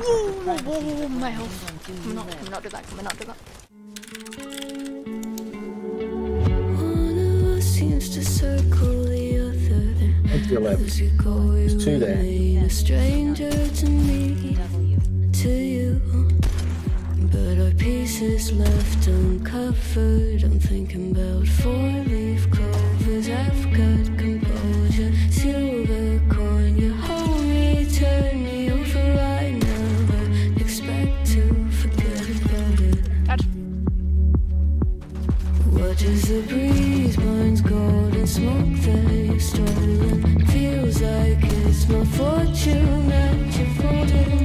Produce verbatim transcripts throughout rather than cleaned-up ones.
Whoa, whoa, whoa, whoa, my health. I'm not, I'm not do that, I'm not do that. One of us seems to circle the other. Head to your left. There's two there. A stranger to me, to you. But our pieces left uncovered. I'm thinking about four-leaf clovers. I've got composure, silver coin. You hold me, turn me over. I never expect to forget about it. Catch. What is the breeze? Burns gold and smoke that you've stolen. Feels like it's my fortune that you've folded.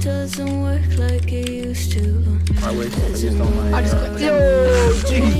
Doesn't work like it used to. I, I just don't like. Yo,